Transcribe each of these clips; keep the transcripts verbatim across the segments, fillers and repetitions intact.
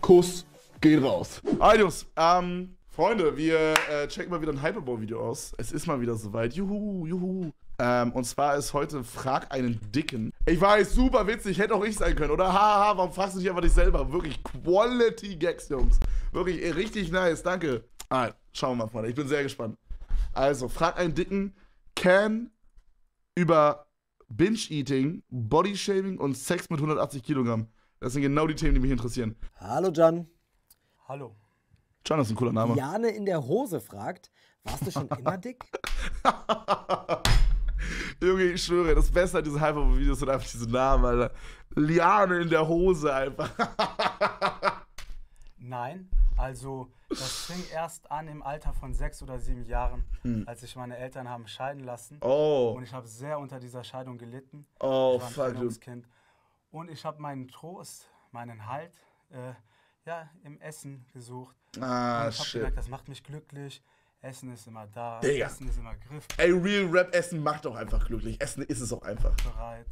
Kuss geht raus. Adios, ähm, Freunde, wir äh, checken mal wieder ein Hyperball-Video aus. Es ist mal wieder soweit. Juhu, juhu. Ähm, und zwar ist heute Frag einen Dicken. Ich weiß, super witzig, hätte auch ich sein können, oder? Haha, ha, warum fragst du dich einfach nicht selber? Wirklich Quality Gags, Jungs. Wirklich eh, richtig nice, danke. Ah, schauen wir mal, Freunde, ich bin sehr gespannt. Also, Frag einen Dicken kann über Binge Eating, Body Shaming und Sex mit hundertachtzig Kilogramm. Das sind genau die Themen, die mich interessieren. Hallo, Jan. Hallo. Jan ist ein cooler Name. Jane in der Hose fragt, warst du schon immer dick? Junge, ich schwöre, das Beste an diesen Hyperbook-Videos sind einfach diese Namen, Alter. Liane in der Hose einfach. Nein, also das fing erst an im Alter von sechs oder sieben Jahren, hm. als sich meine Eltern haben scheiden lassen. Oh. Und ich habe sehr unter dieser Scheidung gelitten. Oh, ich war ein Trennungskind. Und ich habe meinen Trost, meinen Halt, äh, ja, im Essen gesucht. Ah, und ich habe gemerkt, das macht mich glücklich. Essen ist immer da, Digga. Essen ist immer griff. Ey, Real Rap, Essen macht doch einfach glücklich. Essen ist es auch einfach. Bereit.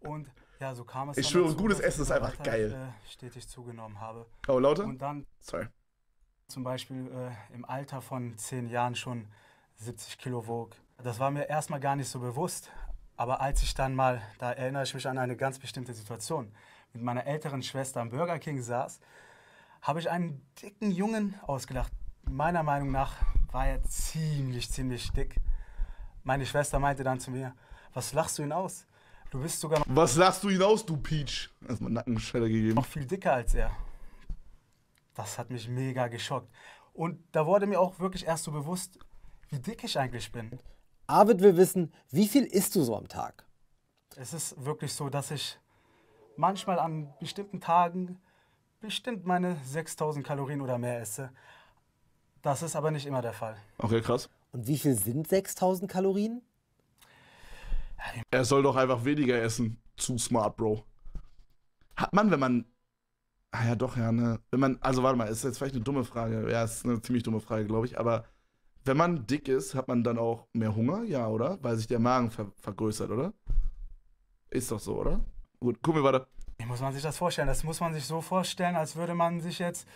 Und ja, so kam es. Ich schwöre, dazu, gutes Essen ist einfach weiter, geil. Ich, äh, stetig zugenommen habe. Oh, lauter? Und dann Sorry. zum Beispiel äh, im Alter von zehn Jahren schon siebzig Kilo wog. Das war mir erstmal gar nicht so bewusst. Aber als ich dann mal, da erinnere ich mich an eine ganz bestimmte Situation, mit meiner älteren Schwester am Burger King saß, habe ich einen dicken Jungen ausgelacht. Meiner Meinung nach war er ziemlich, ziemlich dick. Meine Schwester meinte dann zu mir, was lachst du ihn aus? Du bist sogar noch... Was lachst du ihn aus, du Peach? Erstmal Nackenschelle gegeben. Noch viel dicker als er. Das hat mich mega geschockt. Und da wurde mir auch wirklich erst so bewusst, wie dick ich eigentlich bin. Arvid will wissen, wie viel isst du so am Tag? Es ist wirklich so, dass ich manchmal an bestimmten Tagen bestimmt meine sechstausend Kalorien oder mehr esse. Das ist aber nicht immer der Fall. Okay, krass. Und wie viel sind sechstausend Kalorien? Er soll doch einfach weniger essen. Zu smart, Bro. Hat man, wenn man... Ah ja, doch, ja, ne. Wenn man... Also, warte mal, ist jetzt vielleicht eine dumme Frage. Ja, ist eine ziemlich dumme Frage, glaube ich. Aber wenn man dick ist, hat man dann auch mehr Hunger? Ja, oder? Weil sich der Magen ver vergrößert, oder? Ist doch so, oder? Gut, guck mir weiter. Wie muss man sich das vorstellen? Das muss man sich so vorstellen, als würde man sich jetzt...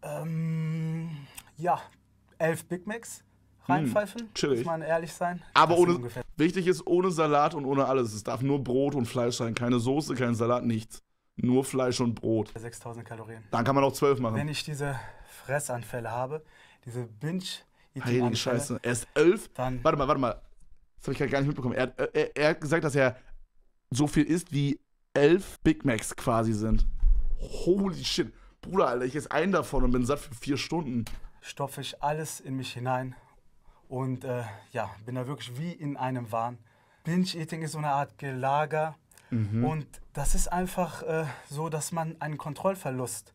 Ähm... Ja, elf Big Macs reinpfeifen, hm, chillig. Muss man ehrlich sein. Aber ohne, wichtig ist, ohne Salat und ohne alles. Es darf nur Brot und Fleisch sein, keine Soße, kein Salat, nichts. Nur Fleisch und Brot. sechstausend Kalorien. Dann kann man auch zwölf machen. Wenn ich diese Fressanfälle habe, diese Binge-Eating-Anfälle. Heilige Scheiße, er ist elf? Dann warte mal, warte mal. Das habe ich gerade gar nicht mitbekommen. Er, er, er hat gesagt, dass er so viel isst, wie elf Big Macs quasi sind. Holy shit. Bruder, Alter, ich esse einen davon und bin satt für vier Stunden. Stopfe ich alles in mich hinein und äh, ja, bin da wirklich wie in einem Wahn. Binge-Eating ist so eine Art Gelager, mhm. und das ist einfach äh, so, dass man einen Kontrollverlust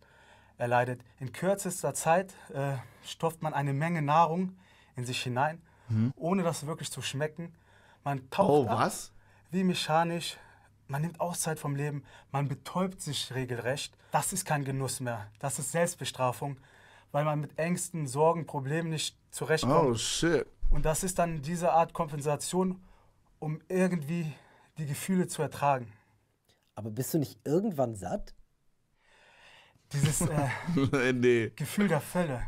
erleidet. In kürzester Zeit äh, stopft man eine Menge Nahrung in sich hinein, mhm. ohne das wirklich zu schmecken. Man taucht oh, was? ab, wie mechanisch, man nimmt Auszeit vom Leben, man betäubt sich regelrecht. Das ist kein Genuss mehr, das ist Selbstbestrafung. Weil man mit Ängsten, Sorgen, Problemen nicht zurechtkommt. Oh, shit. Und das ist dann diese Art Kompensation, um irgendwie die Gefühle zu ertragen. Aber bist du nicht irgendwann satt? Dieses äh, nee. Gefühl der Fälle.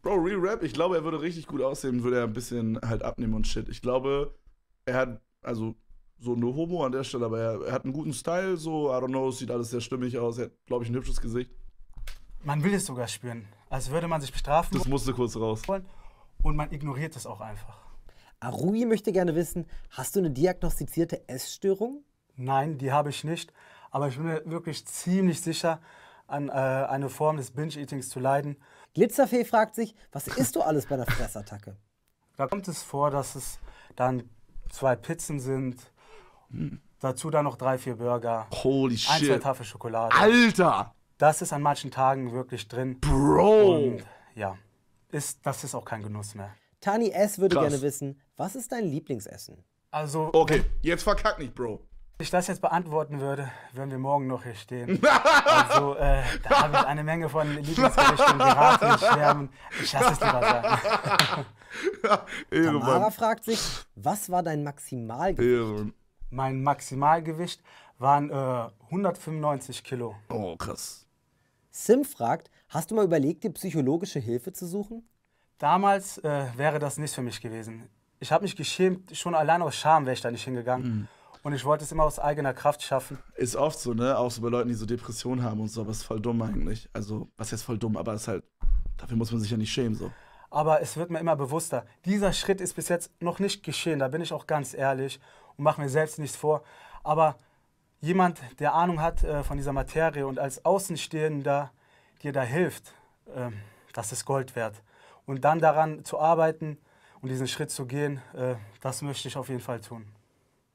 Bro, Real Rap, ich glaube, er würde richtig gut aussehen, würde er ein bisschen halt abnehmen und shit. Ich glaube, er hat, also so nur Homo an der Stelle, aber er, er hat einen guten Style, so, I don't know, sieht alles sehr stimmig aus, er hat, glaube ich, ein hübsches Gesicht. Man will es sogar spüren, als würde man sich bestrafen. Das musste kurz raus. Und man ignoriert es auch einfach. Arui möchte gerne wissen, hast du eine diagnostizierte Essstörung? Nein, die habe ich nicht. Aber ich bin mir wirklich ziemlich sicher, an äh, eine Form des Binge-Eatings zu leiden. Glitzerfee fragt sich, was isst du alles bei einer Fressattacke? Da kommt es vor, dass es dann zwei Pizzen sind. Hm. Dazu dann noch drei, vier Burger. Holy shit. Ein, zwei Tafeln Schokolade. Alter! Das ist an manchen Tagen wirklich drin. Bro! Und ja, ist, das ist auch kein Genuss mehr. Tani S. würde Krass. gerne wissen, was ist dein Lieblingsessen? Also... Okay, jetzt verkack nicht, Bro. Wenn ich das jetzt beantworten würde, würden wir morgen noch hier stehen. Also, äh, da habe ich eine Menge von Lieblingsgerichten, Piraten, Scherben. Ich lasse es lieber sein. Tamara fragt sich, was war dein Maximalgewicht? Ehre. Mein Maximalgewicht waren äh, hundertfünfundneunzig Kilo. Oh, krass. Sim fragt, hast du mal überlegt, dir psychologische Hilfe zu suchen? Damals äh, wäre das nicht für mich gewesen. Ich habe mich geschämt, schon allein aus Scham wäre ich da nicht hingegangen. Mhm. Und ich wollte es immer aus eigener Kraft schaffen. Ist oft so, ne? Auch so bei Leuten, die so Depressionen haben und so, aber es ist voll dumm eigentlich. Also, was heißt voll dumm, aber es ist halt, dafür muss man sich ja nicht schämen, so. Aber es wird mir immer bewusster. Dieser Schritt ist bis jetzt noch nicht geschehen, da bin ich auch ganz ehrlich und mache mir selbst nichts vor. Aber jemand, der Ahnung hat äh, von dieser Materie und als Außenstehender dir da hilft, äh, das ist Gold wert. Und dann daran zu arbeiten und diesen Schritt zu gehen, äh, das möchte ich auf jeden Fall tun.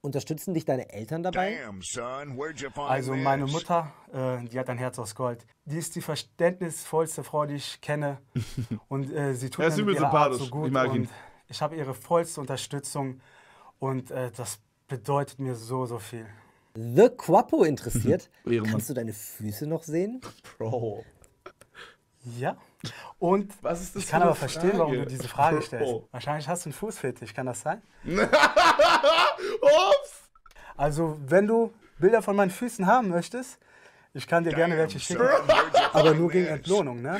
Unterstützen dich deine Eltern dabei? Damn, son, also meine Mutter, äh, die hat ein Herz aus Gold. Die ist die verständnisvollste Frau, die ich kenne. Und äh, sie tut mir mit ihrer Art so gut. Ich mag ihn. Und ich habe ihre vollste Unterstützung. Und äh, das bedeutet mir so, so viel. The Quapo interessiert. Kannst du deine Füße noch sehen? Bro. Ja. Und was ist das, ich kann aber verstehen, Frage? Warum du diese Frage stellst. Oh. Wahrscheinlich hast du einen Fußfetisch, kann das sein? Ups. Also, wenn du Bilder von meinen Füßen haben möchtest, ich kann dir Damn, gerne welche schicken, aber nur gegen Entlohnung, ne?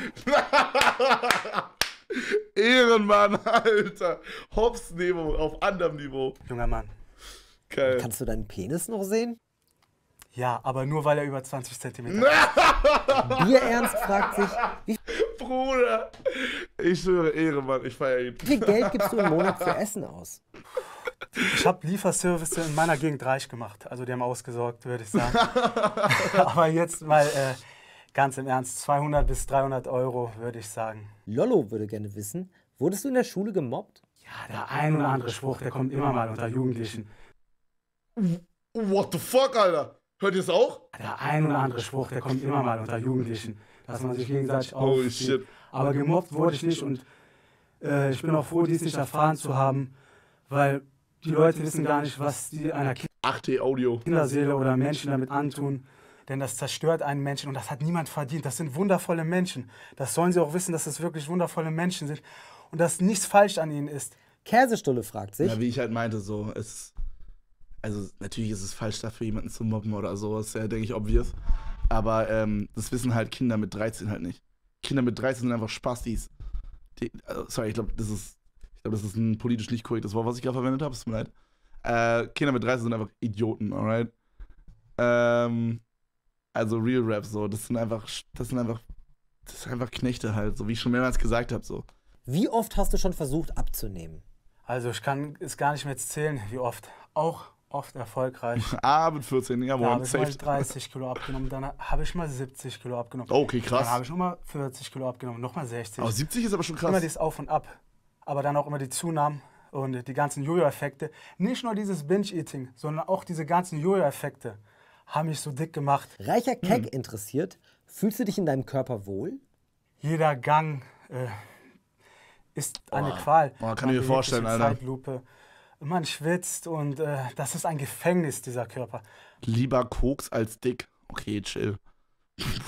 Ehrenmann, Alter. Hops-Niveau, auf anderem Niveau. Junger Mann. Geil. Kannst du deinen Penis noch sehen? Ja, aber nur weil er über zwanzig Zentimeter ist. Bierernst fragt sich, wie Bruder, ich schwöre Ehre, Mann, ich feiere ihn. Wie viel Geld gibst du im Monat für Essen aus? Ich habe Lieferservice in meiner Gegend reich gemacht. Also die haben ausgesorgt, würde ich sagen. Aber jetzt mal äh, ganz im Ernst, zweihundert bis dreihundert Euro, würde ich sagen. Lollo würde gerne wissen, wurdest du in der Schule gemobbt? Ja, der ein oder andere Spruch, der kommt immer mal unter Jugendlichen. What the fuck, Alter? Hört ihr es auch? Der ein oder andere Spruch, der kommt immer mal unter Jugendlichen, dass man sich gegenseitig aufzieht. Aber gemobbt wurde ich nicht und äh, ich bin auch froh, dies nicht erfahren zu haben, weil die Leute wissen gar nicht, was die einer Kinderseele oder Menschen damit antun. Denn das zerstört einen Menschen und das hat niemand verdient. Das sind wundervolle Menschen. Das sollen sie auch wissen, dass es wirklich wundervolle Menschen sind und dass nichts falsch an ihnen ist. Käsestulle fragt sich. Ja, wie ich halt meinte, so ist... Also natürlich ist es falsch, dafür jemanden zu mobben oder so, ist ja, denke ich, obvious. Aber ähm, das wissen halt Kinder mit dreizehn halt nicht. Kinder mit dreizehn sind einfach Spastis. Die, also, sorry, ich glaube, das ist ich glaube, das ist ein politisch nicht korrektes Wort, was ich gerade verwendet habe, es tut mir leid. Äh, Kinder mit dreizehn sind einfach Idioten, alright? Ähm, also Real Rap so, das sind einfach, das sind einfach, das sind einfach Knechte halt, so wie ich schon mehrmals gesagt habe so. Wie oft hast du schon versucht abzunehmen? Also ich kann es gar nicht mehr zählen, wie oft. Auch oft erfolgreich. Ah, mit vierzehn, jawohl. Da habe ich mal dreißig Kilo abgenommen, dann habe ich mal siebzig Kilo abgenommen. Okay, krass. Dann habe ich nochmal vierzig Kilo abgenommen, nochmal sechzig. Aber siebzig ist aber schon krass. Immer dieses Auf und Ab, aber dann auch immer die Zunahmen und die ganzen Jojo-Effekte. Nicht nur dieses Binge-Eating, sondern auch diese ganzen Jojo-Effekte haben mich so dick gemacht. Reicher Keck hm. interessiert, fühlst du dich in deinem Körper wohl? Jeder Gang äh, ist oh. eine Qual. Oh, kann ich mir vorstellen, Alter. Zeitlupe. Man schwitzt und äh, das ist ein Gefängnis, dieser Körper. Lieber Koks als dick. Okay, chill.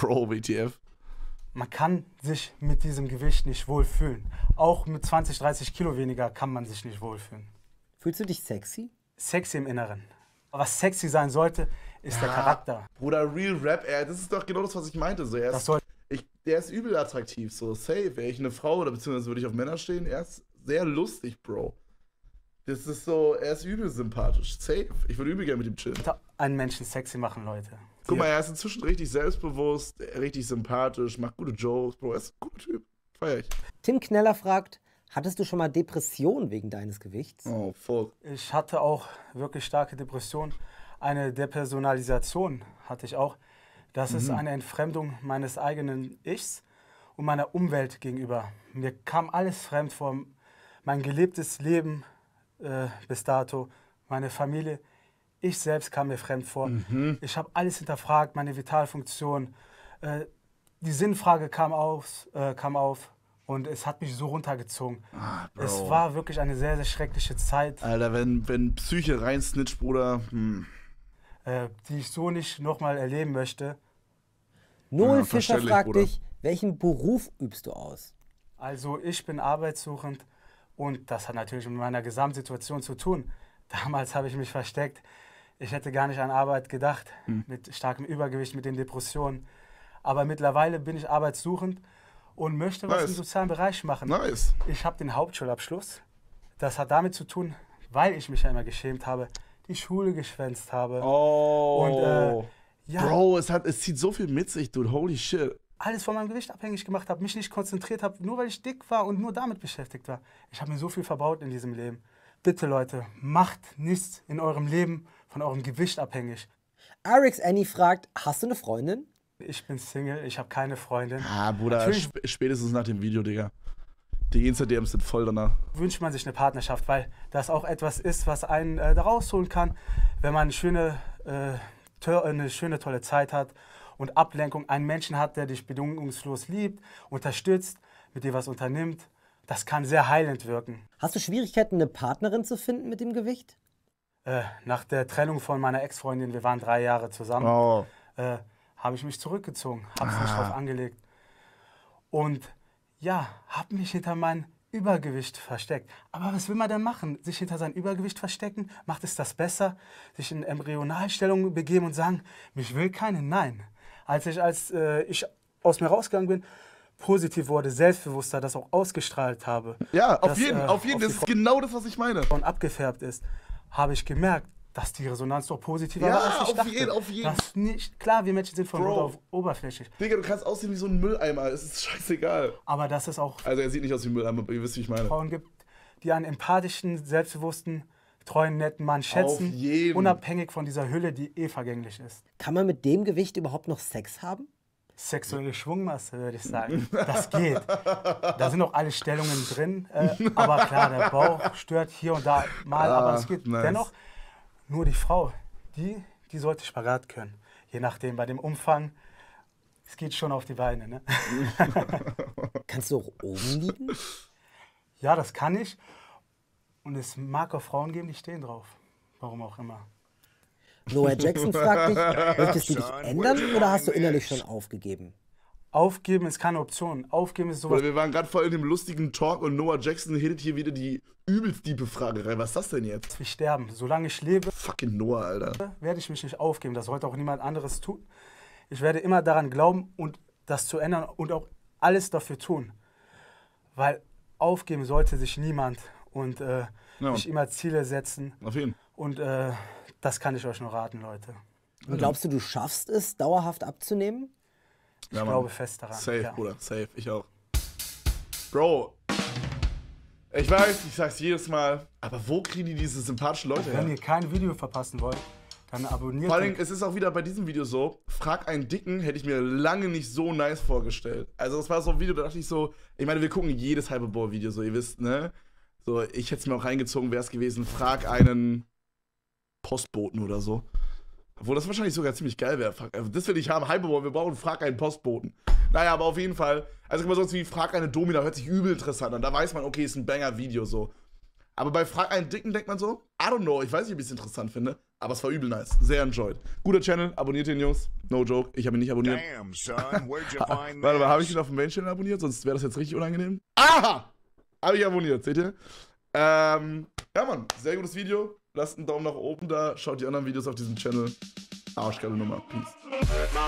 Bro, W T F. Man kann sich mit diesem Gewicht nicht wohlfühlen. Auch mit zwanzig, dreißig Kilo weniger kann man sich nicht wohlfühlen. Fühlst du dich sexy? Sexy im Inneren. Aber was sexy sein sollte, ist ja, der Charakter. Bruder, Real Rap, ey, das ist doch genau das, was ich meinte. So, er ist, das ich, der ist übel attraktiv, so safe. Wäre ich eine Frau oder beziehungsweise würde ich auf Männer stehen, er ist sehr lustig, Bro. Das ist so, er ist übel sympathisch, safe. Ich würde übel gerne mit ihm chillen. Einen Menschen sexy machen, Leute. Guck mal, er ist inzwischen richtig selbstbewusst, richtig sympathisch, macht gute Jokes, Bro, er ist ein guter Typ. Feier ich. Tim Kneller fragt, hattest du schon mal Depressionen wegen deines Gewichts? Oh, fuck. Ich hatte auch wirklich starke Depressionen. Eine Depersonalisation hatte ich auch. Das mhm. ist eine Entfremdung meines eigenen Ichs und meiner Umwelt gegenüber. Mir kam alles fremd vor, mein gelebtes Leben Äh, bis dato, meine Familie, ich selbst kam mir fremd vor. Mhm. Ich habe alles hinterfragt, meine Vitalfunktion. Äh, die Sinnfrage kam auf, äh, kam auf und es hat mich so runtergezogen. Ah, es war wirklich eine sehr, sehr schreckliche Zeit. Alter, wenn, wenn Psyche reinsnitcht, Bruder. Hm. Äh, die ich so nicht nochmal erleben möchte. Noel ja, Fischer fragt Bruder. dich, welchen Beruf übst du aus? Also ich bin arbeitssuchend Und das hat natürlich mit meiner Gesamtsituation zu tun. Damals habe ich mich versteckt. Ich hätte gar nicht an Arbeit gedacht, mhm. mit starkem Übergewicht, mit den Depressionen. Aber mittlerweile bin ich arbeitssuchend und möchte nice. was im sozialen Bereich machen. Nice. Ich habe den Hauptschulabschluss. Das hat damit zu tun, weil ich mich ja immer geschämt habe, die Schule geschwänzt habe. Oh. Und, äh, ja, Bro, es, hat, es zieht so viel mit sich, dude. Holy shit. Alles von meinem Gewicht abhängig gemacht habe, mich nicht konzentriert habe, nur weil ich dick war und nur damit beschäftigt war. Ich habe mir so viel verbaut in diesem Leben. Bitte, Leute, macht nichts in eurem Leben von eurem Gewicht abhängig. Arix Annie fragt, hast du eine Freundin? Ich bin Single, ich habe keine Freundin. Ah, Bruder, natürlich, spätestens nach dem Video, Digga. Die Insta-D Ms sind voll danach. Wünscht man sich eine Partnerschaft, weil das auch etwas ist, was einen äh, da rausholen kann, wenn man eine schöne, äh, eine schöne, tolle Zeit hat und Ablenkung. Einen Menschen hat, der dich bedingungslos liebt, unterstützt, mit dir was unternimmt. Das kann sehr heilend wirken. Hast du Schwierigkeiten, eine Partnerin zu finden mit dem Gewicht? Äh, nach der Trennung von meiner Ex-Freundin, wir waren drei Jahre zusammen, oh. äh, habe ich mich zurückgezogen, habe es ah. nicht drauf angelegt. Und ja, habe mich hinter meinem Übergewicht versteckt. Aber was will man denn machen? Sich hinter sein Übergewicht verstecken? Macht es das besser? Sich in Embryonalstellung begeben und sagen, mich will keine? Nein. Als ich, als, äh, ich aus mir rausgegangen bin, positiv wurde, selbstbewusster, das auch ausgestrahlt habe. Ja, auf dass, jeden, äh, auf jeden. Auf das ist genau das, was ich meine. Und abgefärbt ist, habe ich gemerkt, dass die Resonanz doch positiver ja, war, als ich auf dachte. Jeden, auf jeden. Das nicht, klar, wir Menschen sind von Grund auf oberflächlich. Digga, du kannst aussehen wie so ein Mülleimer, es ist scheißegal. Aber das ist auch... Also er sieht nicht aus wie ein Mülleimer, ihr wisst, wie ich meine. Frauen gibt, die einen empathischen, selbstbewussten, treuen, netten Mann schätzen, unabhängig von dieser Hülle, die eh vergänglich ist. Kann man mit dem Gewicht überhaupt noch Sex haben? Sexuelle Schwungmasse, würde ich sagen. Das geht. Da sind auch alle Stellungen drin. Äh, aber klar, der Bauch stört hier und da mal. Ah, aber es geht nice. dennoch nur die Frau. Die, die sollte Spagat können. Je nachdem, bei dem Umfang. Es geht schon auf die Beine. Ne? Kannst du auch oben liegen? Ja, das kann ich. Und es mag auch Frauen geben, die stehen drauf. Warum auch immer. Noah Jackson fragt dich, möchtest du dich ändern oder hast du innerlich schon aufgegeben? Aufgeben ist keine Option. Aufgeben ist sowas. Wir waren gerade voll in dem lustigen Talk und Noah Jackson hittet hier wieder die übelst tiefe Frage rein. Was ist das denn jetzt? Ich sterben. Solange ich lebe, fucking Noah, Alter, werde ich mich nicht aufgeben. Das sollte auch niemand anderes tun. Ich werde immer daran glauben und das zu ändern und auch alles dafür tun. Weil aufgeben sollte sich niemand und äh, ja. sich immer Ziele setzen. Auf jeden Fall. Und äh, das kann ich euch nur raten, Leute. Und glaubst du, du schaffst es, dauerhaft abzunehmen? Ich ja, glaube fest daran. Safe, ja. Bruder, safe. Ich auch. Bro, ich weiß, ich sag's jedes Mal, aber wo kriegen die diese sympathischen Leute her? Wenn ihr kein Video verpassen wollt, dann abonniert. Vor allem, es ist auch wieder bei diesem Video so, frag einen Dicken, hätte ich mir lange nicht so nice vorgestellt. Also das war so ein Video, da dachte ich so, ich meine, wir gucken jedes Hyperball-Video so, ihr wisst, ne? So, ich hätte es mir auch reingezogen, wäre es gewesen, frag einen Postboten oder so. Obwohl das wahrscheinlich sogar ziemlich geil wäre. Das will ich haben, Hyperball, wir brauchen frag einen Postboten. Naja, aber auf jeden Fall. Also immer sonst wie frag eine Domina, hört sich übel interessant an. Da weiß man, okay, ist ein Banger-Video so. Aber bei frag einen Dicken denkt man so, I don't know, ich weiß nicht, ob ich es interessant finde. Aber es war übel nice, sehr enjoyed. Guter Channel, abonniert den Jungs. No joke, ich habe ihn nicht abonniert. Damn, son, where'd you find Warte mal, habe ich ihn auf dem Main-Channel abonniert? Sonst wäre das jetzt richtig unangenehm. Aha! Habe ich abonniert, seht ihr? Ähm, ja, Mann, sehr gutes Video. Lasst einen Daumen nach oben da. Schaut die anderen Videos auf diesem Channel. Arschgeile Nummer. Peace.